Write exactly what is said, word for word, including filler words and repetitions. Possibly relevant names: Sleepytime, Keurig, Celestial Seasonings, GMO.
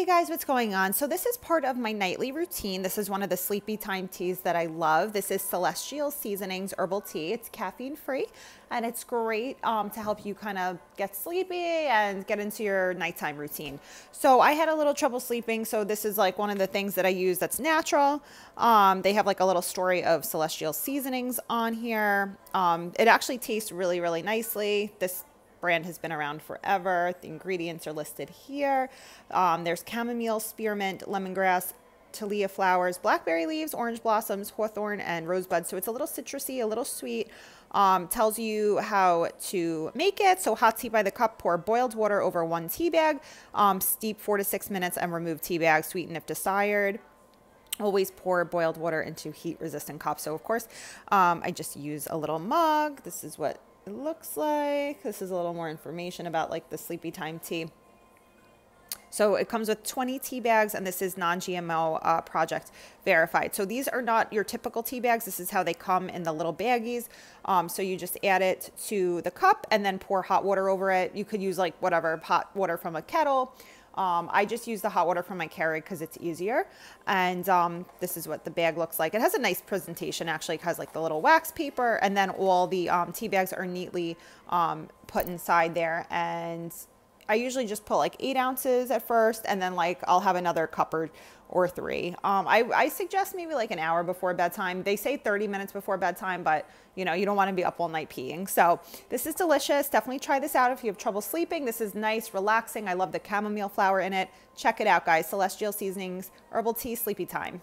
Hey guys, what's going on? So this is part of my nightly routine. This is one of the sleepy time teas that I love. This is Celestial Seasonings Herbal Tea. It's caffeine free and it's great um, to help you kind of get sleepy and get into your nighttime routine. So I had a little trouble sleeping. So this is like one of the things that I use that's natural. Um, they have like a little story of Celestial Seasonings on here. Um, it actually tastes really, really nicely. This brand has been around forever. The ingredients are listed here. Um, there's chamomile, spearmint, lemongrass, Talia flowers, blackberry leaves, orange blossoms, hawthorn, and rosebud. So it's a little citrusy, a little sweet. Um, tells you how to make it. So hot tea by the cup, pour boiled water over one tea bag, um, steep four to six minutes and remove tea bag, sweeten if desired. Always pour boiled water into heat-resistant cups. So of course, um, I just use a little mug. This is what it looks like. This is a little more information about like the sleepy time tea. So it comes with twenty tea bags and this is non G M O uh, project verified. So these are not your typical tea bags. This is how they come in the little baggies. Um, so you just add it to the cup and then pour hot water over it. You could use like whatever hot water from a kettle. Um, I just use the hot water from my Keurig because it's easier. And um, this is what the bag looks like. It has a nice presentation actually. It has like the little wax paper and then all the um, tea bags are neatly um, put inside there. And I usually just put like eight ounces at first and then like I'll have another cup or, or three. Um, I, I suggest maybe like an hour before bedtime. They say thirty minutes before bedtime, but you know, you don't want to be up all night peeing. So this is delicious. Definitely try this out if you have trouble sleeping. This is nice, relaxing. I love the chamomile flower in it. Check it out, guys. Celestial Seasonings Herbal Tea Sleepy Time.